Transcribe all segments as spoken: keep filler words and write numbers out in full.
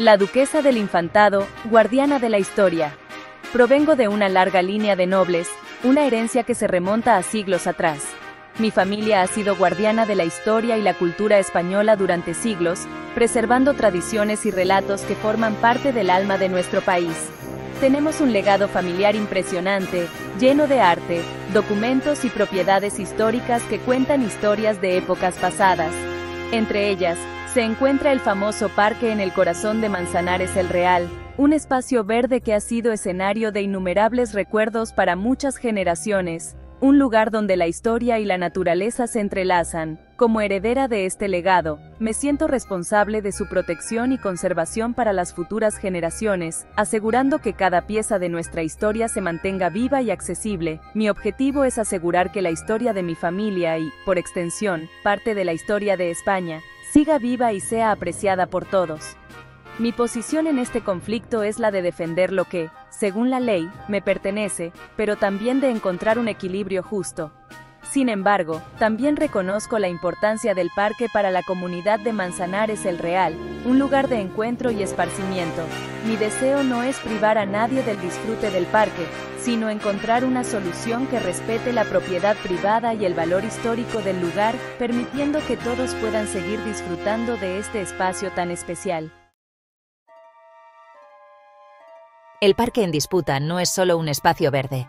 La Duquesa del Infantado, guardiana de la historia. Provengo de una larga línea de nobles, una herencia que se remonta a siglos atrás. Mi familia ha sido guardiana de la historia y la cultura española durante siglos, preservando tradiciones y relatos que forman parte del alma de nuestro país. Tenemos un legado familiar impresionante, lleno de arte, documentos y propiedades históricas que cuentan historias de épocas pasadas. Entre ellas, se encuentra el famoso parque en el corazón de Manzanares el Real, un espacio verde que ha sido escenario de innumerables recuerdos para muchas generaciones, un lugar donde la historia y la naturaleza se entrelazan. Como heredera de este legado, me siento responsable de su protección y conservación para las futuras generaciones, asegurando que cada pieza de nuestra historia se mantenga viva y accesible. Mi objetivo es asegurar que la historia de mi familia y, por extensión, parte de la historia de España, siga viva y sea apreciada por todos. Mi posición en este conflicto es la de defender lo que, según la ley, me pertenece, pero también de encontrar un equilibrio justo. Sin embargo, también reconozco la importancia del parque para la comunidad de Manzanares el Real, un lugar de encuentro y esparcimiento. Mi deseo no es privar a nadie del disfrute del parque, sino encontrar una solución que respete la propiedad privada y el valor histórico del lugar, permitiendo que todos puedan seguir disfrutando de este espacio tan especial. El parque en disputa no es solo un espacio verde.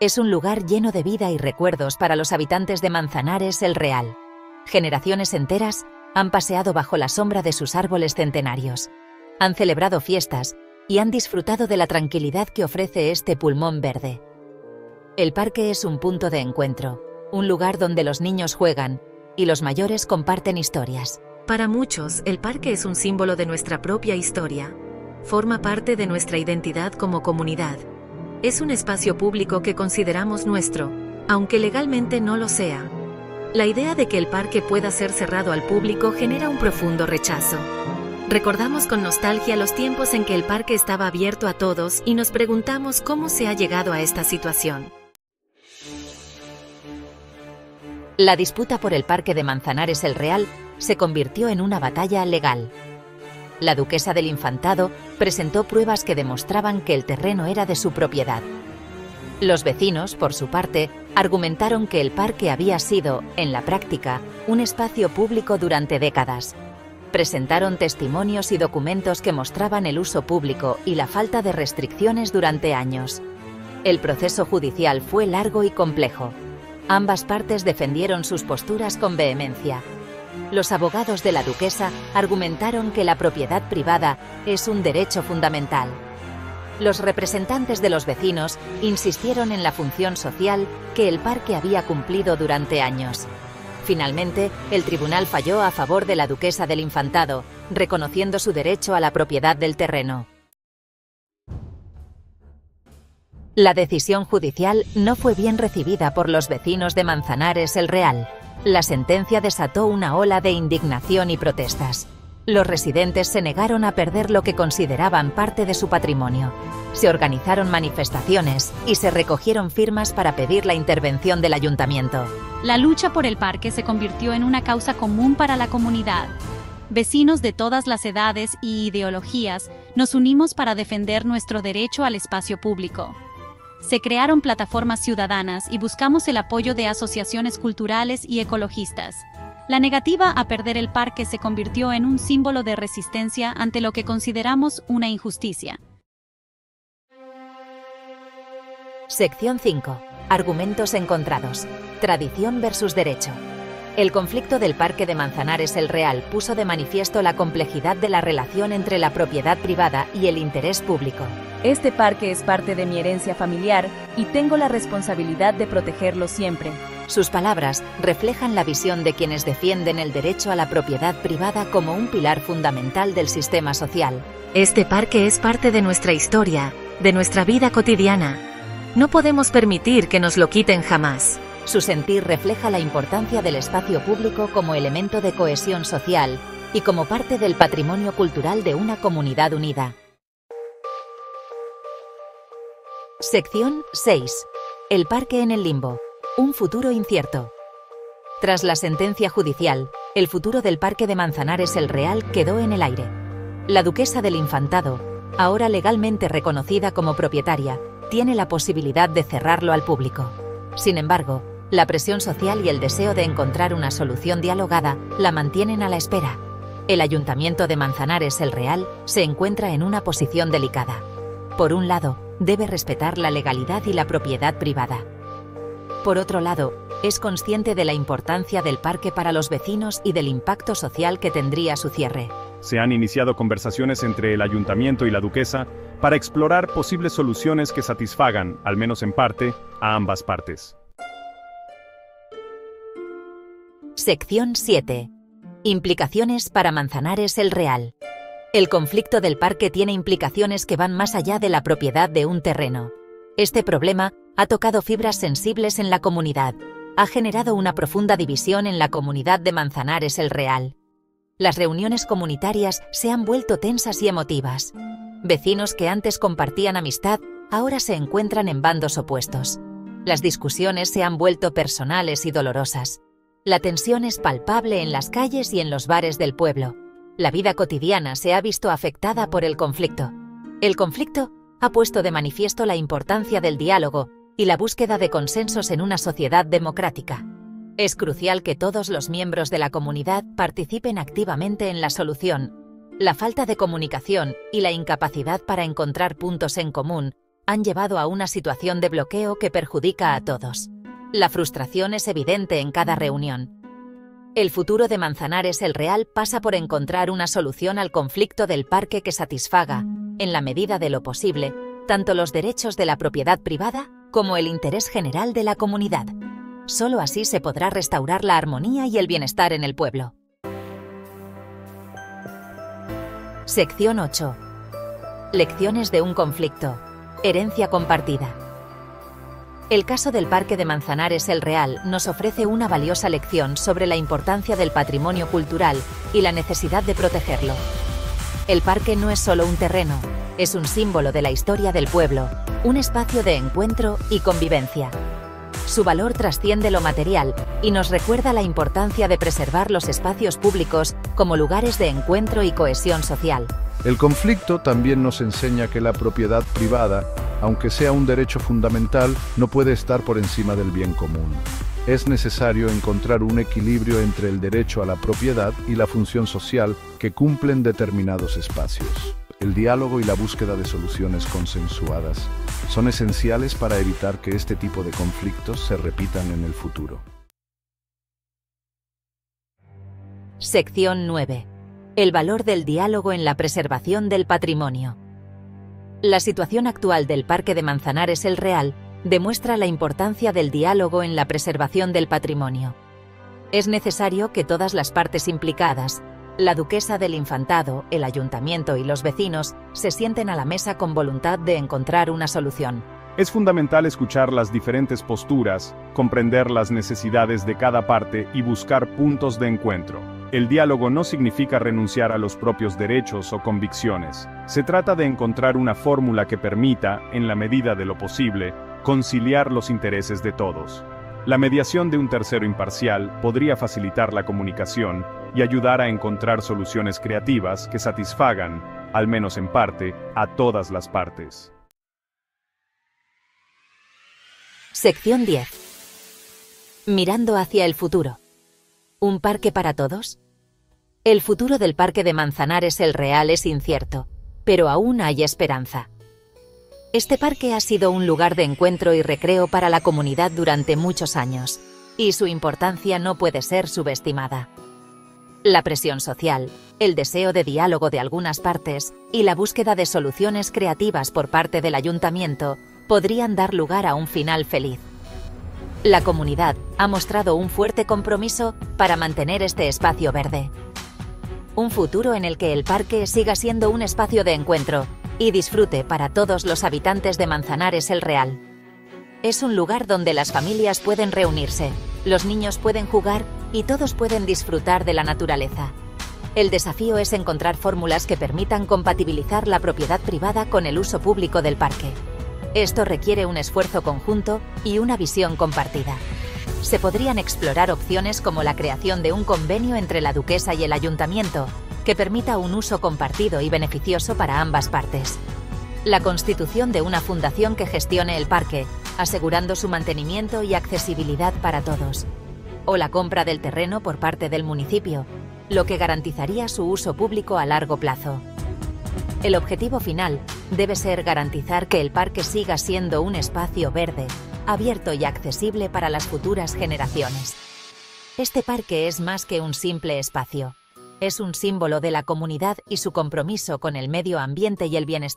Es un lugar lleno de vida y recuerdos para los habitantes de Manzanares el Real. Generaciones enteras han paseado bajo la sombra de sus árboles centenarios, han celebrado fiestas y han disfrutado de la tranquilidad que ofrece este pulmón verde. El parque es un punto de encuentro, un lugar donde los niños juegan y los mayores comparten historias. Para muchos, el parque es un símbolo de nuestra propia historia. Forma parte de nuestra identidad como comunidad. Es un espacio público que consideramos nuestro, aunque legalmente no lo sea. La idea de que el parque pueda ser cerrado al público genera un profundo rechazo. Recordamos con nostalgia los tiempos en que el parque estaba abierto a todos y nos preguntamos cómo se ha llegado a esta situación. La disputa por el parque de Manzanares el Real se convirtió en una batalla legal. La Duquesa del Infantado presentó pruebas que demostraban que el terreno era de su propiedad. Los vecinos, por su parte, argumentaron que el parque había sido, en la práctica, un espacio público durante décadas. Presentaron testimonios y documentos que mostraban el uso público y la falta de restricciones durante años. El proceso judicial fue largo y complejo. Ambas partes defendieron sus posturas con vehemencia. Los abogados de la Duquesa argumentaron que la propiedad privada es un derecho fundamental. Los representantes de los vecinos insistieron en la función social que el parque había cumplido durante años. Finalmente, el tribunal falló a favor de la Duquesa del Infantado, reconociendo su derecho a la propiedad del terreno. La decisión judicial no fue bien recibida por los vecinos de Manzanares el Real. La sentencia desató una ola de indignación y protestas. Los residentes se negaron a perder lo que consideraban parte de su patrimonio. Se organizaron manifestaciones y se recogieron firmas para pedir la intervención del ayuntamiento. La lucha por el parque se convirtió en una causa común para la comunidad. Vecinos de todas las edades y ideologías nos unimos para defender nuestro derecho al espacio público. Se crearon plataformas ciudadanas y buscamos el apoyo de asociaciones culturales y ecologistas. La negativa a perder el parque se convirtió en un símbolo de resistencia ante lo que consideramos una injusticia. Sección cinco. Argumentos encontrados. Tradición versus derecho. El conflicto del Parque de Manzanares el Real puso de manifiesto la complejidad de la relación entre la propiedad privada y el interés público. Este parque es parte de mi herencia familiar y tengo la responsabilidad de protegerlo siempre. Sus palabras reflejan la visión de quienes defienden el derecho a la propiedad privada como un pilar fundamental del sistema social. Este parque es parte de nuestra historia, de nuestra vida cotidiana. No podemos permitir que nos lo quiten jamás. Su sentir refleja la importancia del espacio público como elemento de cohesión social y como parte del patrimonio cultural de una comunidad unida. Sección seis. El parque en el limbo. Un futuro incierto. Tras la sentencia judicial, el futuro del parque de Manzanares el Real quedó en el aire. La Duquesa del Infantado, ahora legalmente reconocida como propietaria, tiene la posibilidad de cerrarlo al público. Sin embargo, la presión social y el deseo de encontrar una solución dialogada la mantienen a la espera. El Ayuntamiento de Manzanares el Real se encuentra en una posición delicada. Por un lado, debe respetar la legalidad y la propiedad privada. Por otro lado, es consciente de la importancia del parque para los vecinos y del impacto social que tendría su cierre. Se han iniciado conversaciones entre el Ayuntamiento y la Duquesa para explorar posibles soluciones que satisfagan, al menos en parte, a ambas partes. Sección siete. Implicaciones para Manzanares el Real. El conflicto del parque tiene implicaciones que van más allá de la propiedad de un terreno. Este problema ha tocado fibras sensibles en la comunidad. Ha generado una profunda división en la comunidad de Manzanares el Real. Las reuniones comunitarias se han vuelto tensas y emotivas. Vecinos que antes compartían amistad ahora se encuentran en bandos opuestos. Las discusiones se han vuelto personales y dolorosas. La tensión es palpable en las calles y en los bares del pueblo. La vida cotidiana se ha visto afectada por el conflicto. El conflicto ha puesto de manifiesto la importancia del diálogo y la búsqueda de consensos en una sociedad democrática. Es crucial que todos los miembros de la comunidad participen activamente en la solución. La falta de comunicación y la incapacidad para encontrar puntos en común han llevado a una situación de bloqueo que perjudica a todos. La frustración es evidente en cada reunión. El futuro de Manzanares el Real pasa por encontrar una solución al conflicto del parque que satisfaga, en la medida de lo posible, tanto los derechos de la propiedad privada como el interés general de la comunidad. Solo así se podrá restaurar la armonía y el bienestar en el pueblo. Sección ocho. Lecciones de un conflicto. Herencia compartida. El caso del Parque de Manzanares el Real nos ofrece una valiosa lección sobre la importancia del patrimonio cultural y la necesidad de protegerlo. El parque no es solo un terreno, es un símbolo de la historia del pueblo, un espacio de encuentro y convivencia. Su valor trasciende lo material y nos recuerda la importancia de preservar los espacios públicos como lugares de encuentro y cohesión social. El conflicto también nos enseña que la propiedad privada, aunque sea un derecho fundamental, no puede estar por encima del bien común. Es necesario encontrar un equilibrio entre el derecho a la propiedad y la función social que cumplen determinados espacios. El diálogo y la búsqueda de soluciones consensuadas son esenciales para evitar que este tipo de conflictos se repitan en el futuro. Sección nueve. El valor del diálogo en la preservación del patrimonio. La situación actual del Parque de Manzanares el Real demuestra la importancia del diálogo en la preservación del patrimonio. Es necesario que todas las partes implicadas, la Duquesa del Infantado, el Ayuntamiento y los vecinos, se sienten a la mesa con voluntad de encontrar una solución. Es fundamental escuchar las diferentes posturas, comprender las necesidades de cada parte y buscar puntos de encuentro. El diálogo no significa renunciar a los propios derechos o convicciones. Se trata de encontrar una fórmula que permita, en la medida de lo posible, conciliar los intereses de todos. La mediación de un tercero imparcial podría facilitar la comunicación y ayudar a encontrar soluciones creativas que satisfagan, al menos en parte, a todas las partes. Sección diez. Mirando hacia el futuro. ¿Un parque para todos? El futuro del Parque de Manzanares el Real es incierto, pero aún hay esperanza. Este parque ha sido un lugar de encuentro y recreo para la comunidad durante muchos años, y su importancia no puede ser subestimada. La presión social, el deseo de diálogo de algunas partes y la búsqueda de soluciones creativas por parte del ayuntamiento podrían dar lugar a un final feliz. La comunidad ha mostrado un fuerte compromiso para mantener este espacio verde. Un futuro en el que el parque siga siendo un espacio de encuentro y disfrute para todos los habitantes de Manzanares el Real. Es un lugar donde las familias pueden reunirse, los niños pueden jugar y todos pueden disfrutar de la naturaleza. El desafío es encontrar fórmulas que permitan compatibilizar la propiedad privada con el uso público del parque. Esto requiere un esfuerzo conjunto y una visión compartida. Se podrían explorar opciones como la creación de un convenio entre la Duquesa y el Ayuntamiento, que permita un uso compartido y beneficioso para ambas partes. La constitución de una fundación que gestione el parque, asegurando su mantenimiento y accesibilidad para todos. O la compra del terreno por parte del municipio, lo que garantizaría su uso público a largo plazo. El objetivo final debe ser garantizar que el parque siga siendo un espacio verde, abierto y accesible para las futuras generaciones. Este parque es más que un simple espacio. Es un símbolo de la comunidad y su compromiso con el medio ambiente y el bienestar.